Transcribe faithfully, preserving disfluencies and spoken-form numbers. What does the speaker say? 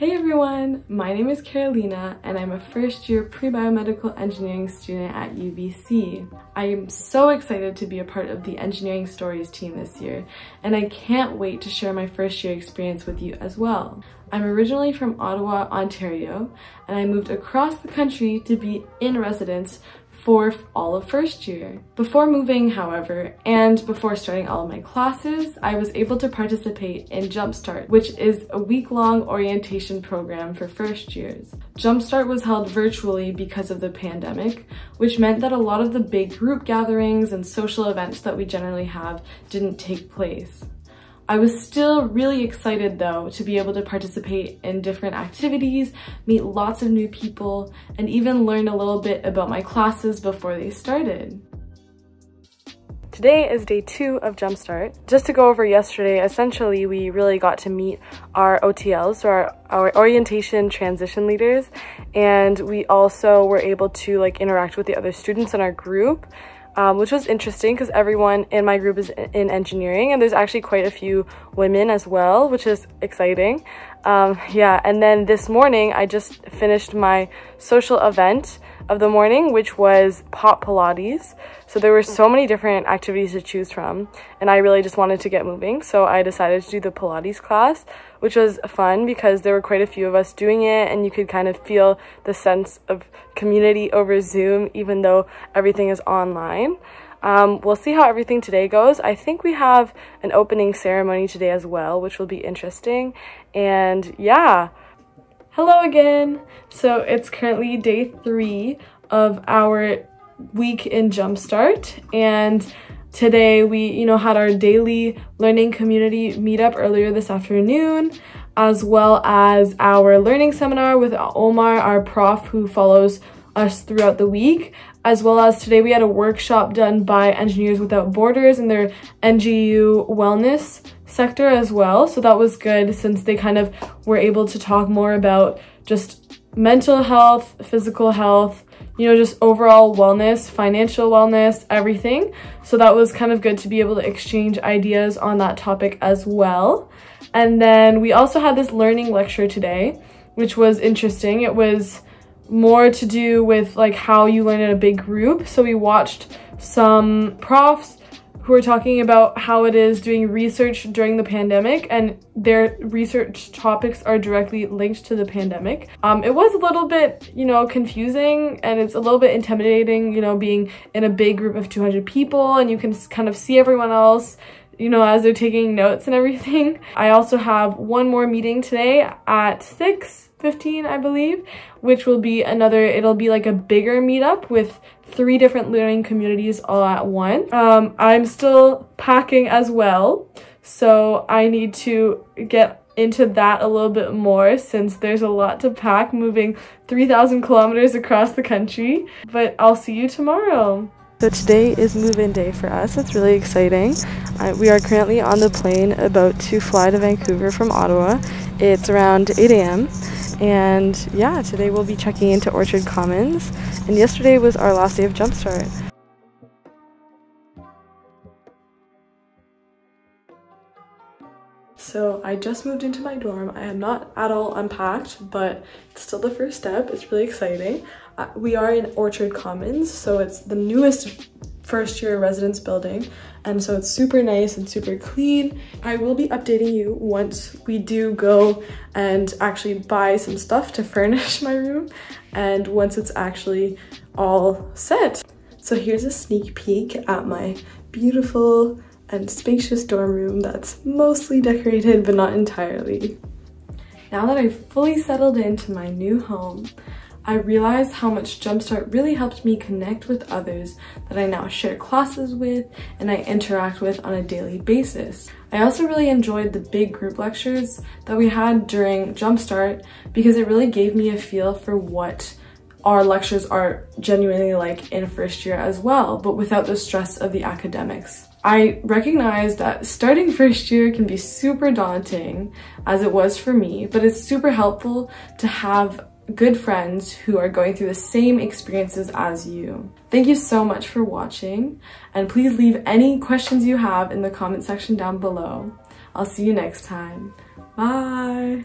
Hey everyone, my name is Karolina and I'm a first year pre-biomedical engineering student at U B C. I am so excited to be a part of the Engineering Stories team this year, and I can't wait to share my first year experience with you as well. I'm originally from Ottawa, Ontario, and I moved across the country to be in residence for all of first year. Before moving, however, and before starting all of my classes, I was able to participate in Jumpstart, which is a week-long orientation program for first years. Jumpstart was held virtually because of the pandemic, which meant that a lot of the big group gatherings and social events that we generally have didn't take place. I was still really excited though to be able to participate in different activities, meet lots of new people, and even learn a little bit about my classes before they started. Today is day two of Jumpstart. Just to go over yesterday, essentially we really got to meet our O T Ls, so our, our orientation transition leaders, and we also were able to like interact with the other students in our group. Um, which was interesting because everyone in my group is in engineering, and there's actually quite a few women as well, which is exciting. Um, yeah, and then this morning I just finished my social event of the morning, which was pop Pilates. So there were so many different activities to choose from, and I really just wanted to get moving, so I decided to do the Pilates class, which was fun because there were quite a few of us doing it, and you could kind of feel the sense of community over Zoom, even though everything is online. Um, we'll see how everything today goes. I think we have an opening ceremony today as well, which will be interesting. And yeah. Hello again. So it's currently day three of our week in Jumpstart, and today we, you know, had our daily learning community meetup earlier this afternoon, as well as our learning seminar with Omar, our prof who follows us throughout the week, as well as today we had a workshop done by Engineers Without Borders in their N G U wellness sector as well. So that was good since they kind of were able to talk more about just mental health, physical health, you know, just overall wellness, financial wellness, everything. So that was kind of good to be able to exchange ideas on that topic as well. And then we also had this learning lecture today, which was interesting. It was more to do with like how you learn in a big group. So we watched some profs who are talking about how it is doing research during the pandemic, and their research topics are directly linked to the pandemic. Um, it was a little bit, you know, confusing, and it's a little bit intimidating, you know, being in a big group of two hundred people, and you can kind of see everyone else, you know, as they're taking notes and everything. I also have one more meeting today at six fifteen, I believe, which will be another, it'll be like a bigger meetup with three different learning communities all at once. Um, I'm still packing as well, so I need to get into that a little bit more since there's a lot to pack moving three thousand kilometers across the country, but I'll see you tomorrow. So today is move-in day for us. It's really exciting. Uh, we are currently on the plane about to fly to Vancouver from Ottawa. It's around eight A M and yeah, today we'll be checking into Orchard Commons, and yesterday was our last day of Jumpstart. So I just moved into my dorm. I am not at all unpacked, but it's still the first step. It's really exciting. We are in Orchard Commons, so it's the newest first year residence building, and so it's super nice and super clean. I will be updating you once we do go and actually buy some stuff to furnish my room, and once it's actually all set. So here's a sneak peek at my beautiful and spacious dorm room that's mostly decorated but not entirely. Now that I've fully settled into my new home, I realized how much Jumpstart really helped me connect with others that I now share classes with and I interact with on a daily basis. I also really enjoyed the big group lectures that we had during Jumpstart because it really gave me a feel for what our lectures are genuinely like in first year as well, but without the stress of the academics. I recognize that starting first year can be super daunting, as it was for me, but it's super helpful to have good friends who are going through the same experiences as you. Thank you so much for watching, and please leave any questions you have in the comment section down below. I'll see you next time. Bye!